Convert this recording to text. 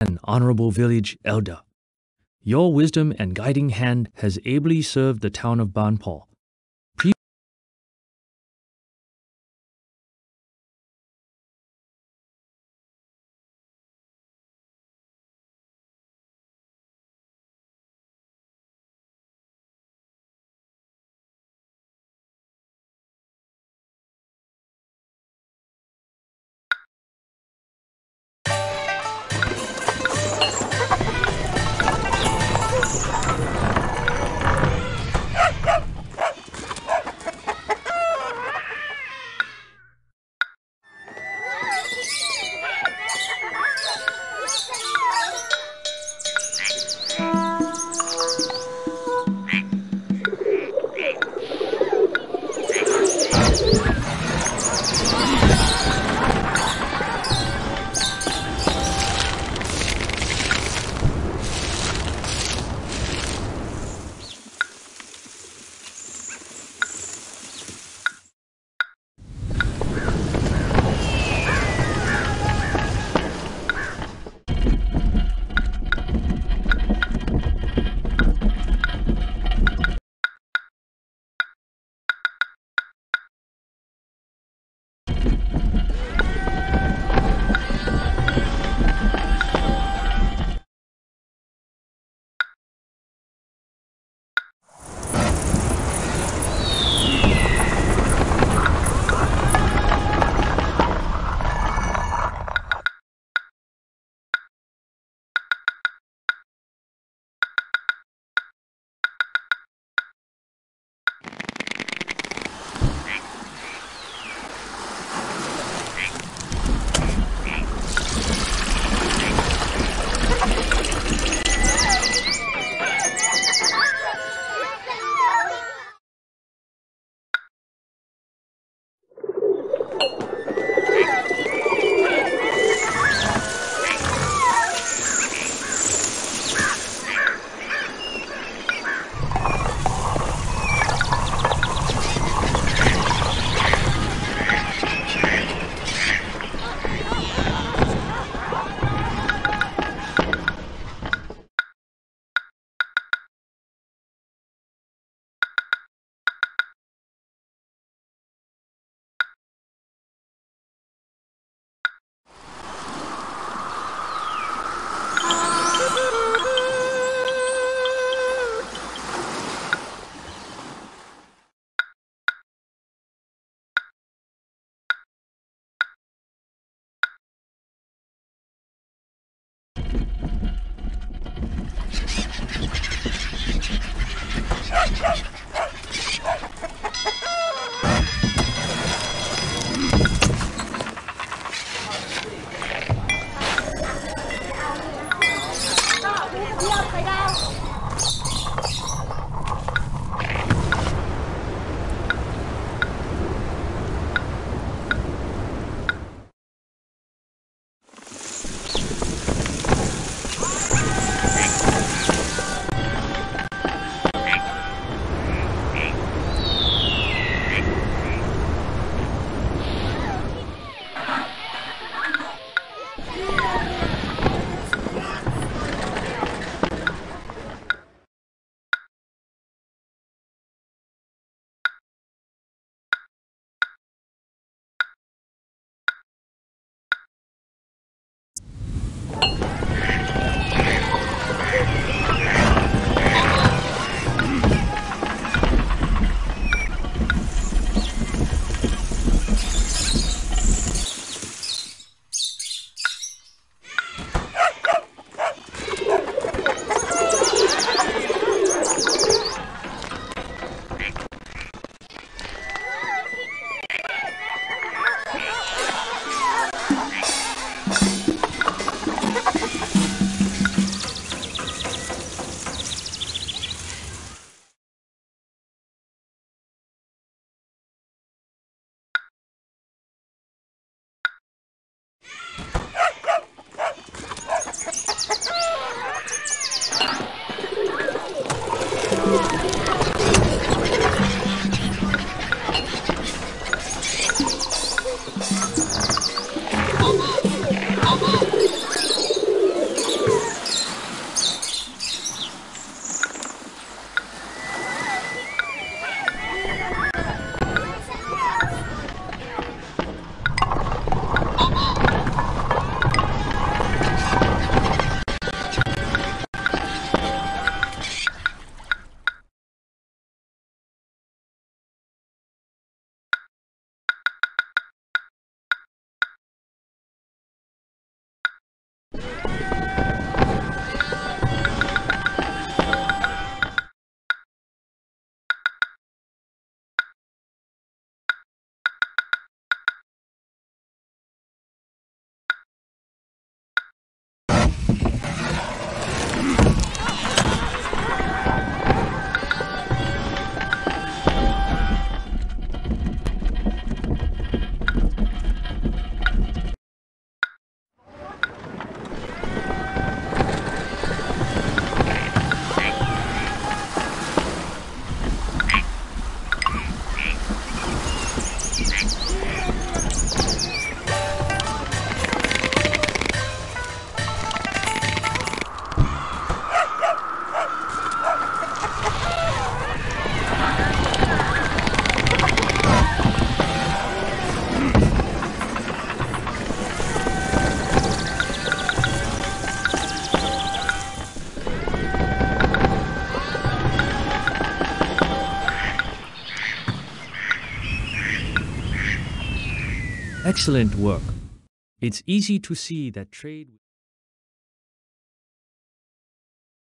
and honorable village elder. Your wisdom and guiding hand has ably served the town of Banpo. Excellent work. It's easy to see that trade...